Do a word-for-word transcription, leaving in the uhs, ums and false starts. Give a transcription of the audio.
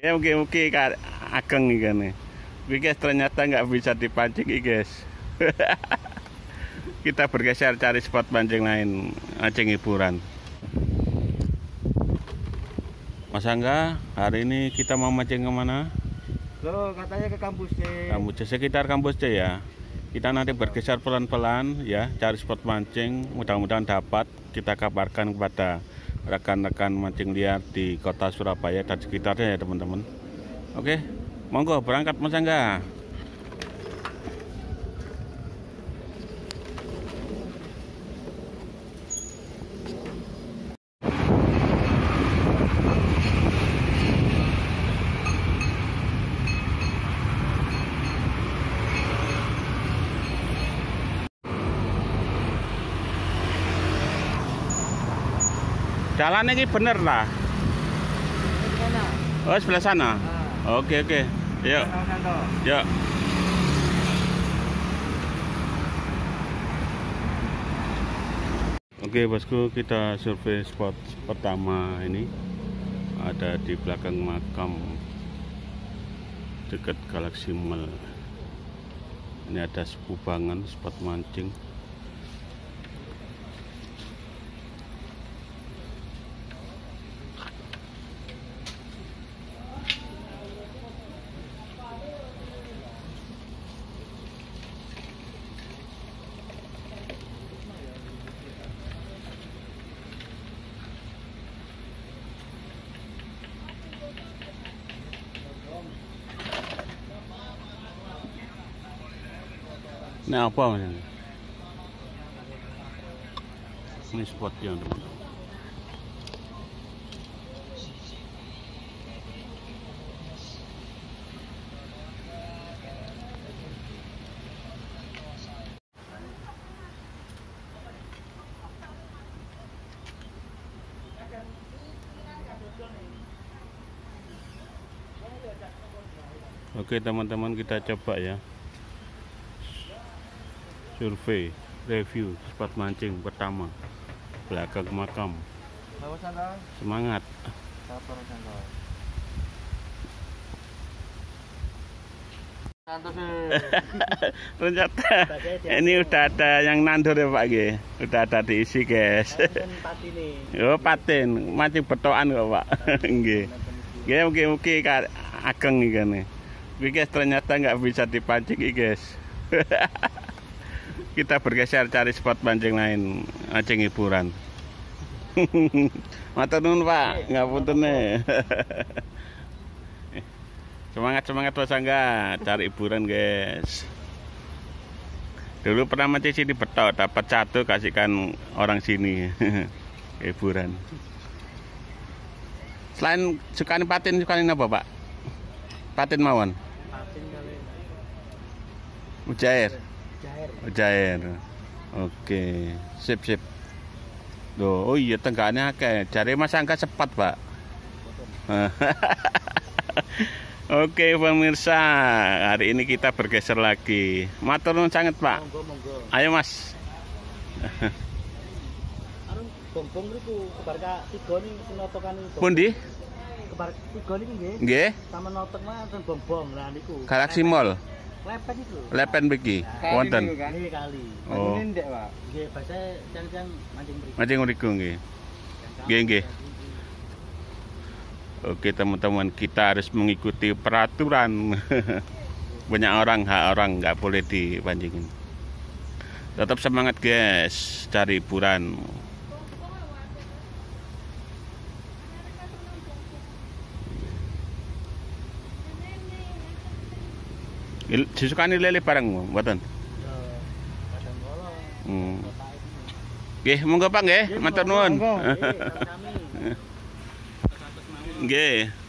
Ya muki-muki ageng ikannya. Tapi guys ternyata nggak bisa dipancing guys. Kita bergeser cari spot pancing lain, mancing hiburan. Mas Angga, hari ini kita mau mancing kemana? Loh, katanya ke kampus C. Kampus C, sekitar kampus C ya. Kita nanti bergeser pelan-pelan ya, cari spot mancing. Mudah-mudahan dapat kita kabarkan kepada rekan-rekan mancing liar di kota Surabaya dan sekitarnya ya teman-teman. Oke, monggo berangkat Mas Angga. Jalan ini bener lah. Oh sebelah sana. Nah. Oke oke. Yuk. Yuk. Oke bosku, kita survei spot pertama ini ada di belakang makam dekat Galaxy Mall. Ini ada sepubangan spot mancing. Ini apa ini? Ini spotnya teman-teman. Oke teman-teman, kita coba ya. Survei review spot mancing pertama belakang makam. Semangat. Ternyata ini udah ada yang nandur ya Pak G, udah ada diisi guys. Yo patin, mancing betokan kok Pak. Nggih. Nggih mugi-mugi ageng iki kan. Kuwi guys ternyata nggak bisa dipancing iki guys. Kita bergeser cari spot pancing lain, mancing hiburan. Matur nuwun Pak, ngapunten. Semangat semangat Mas Angga, cari hiburan guys. Dulu pernah mancing sini betok, dapat satu kasihkan orang sini. Hiburan. Selain sukani patin, sukani apa Pak? Patin mawon. Patin kali. Mujair. Jair, oke, okay. Sip sip. Loh, oh iya tenggannya kayak cari Mas Angga cepat Pak. Oke okay, pemirsa, hari ini kita bergeser lagi. Matur nuwun sangat Pak. Monggo, monggo. Ayo Mas. Pundi? Nggih. Taman notok mah ten bombong lah niku. Galaxy Mall. Lepen itu. Lepen begi, wonten. Kali kali. Oh. Mancing ndek, Pak. Nggih, basa jang-jang mancing mriku. Mancing mriku nggih. Nggih, nggih. Oke, teman-teman, kita harus mengikuti peraturan. Banyak orang, hak orang nggak boleh dipancingin. Tetap semangat, guys, cari hiburan. Disukani lele bareng mboten. Hmm. Nggih, monggo Pak nggih, matur nuwun. Nggih.